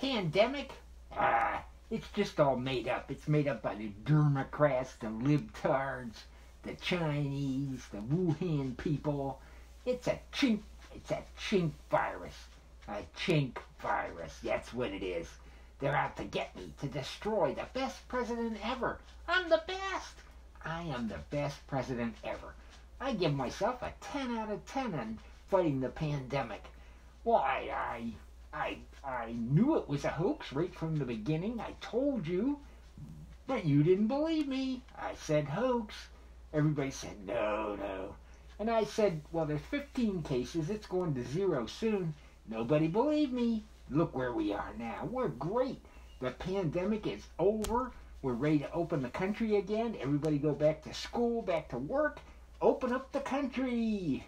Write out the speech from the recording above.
Pandemic? It's just all made up. It's made up by the dermocrats, the libtards, the Chinese, the Wuhan people. It's a chink virus. A chink virus. That's what it is. They're out to get me, to destroy the best president ever. I'm the best. I am the best president ever. I give myself a 10 out of 10 on fighting the pandemic. Well, I knew it was a hoax right from the beginning. I told you, but you didn't believe me. I said hoax. Everybody said, no. And I said, well, there's 15 cases. It's going to 0 soon. Nobody believed me. Look where we are now. We're great. The pandemic is over. We're ready to open the country again. Everybody go back to school, back to work. Open up the country.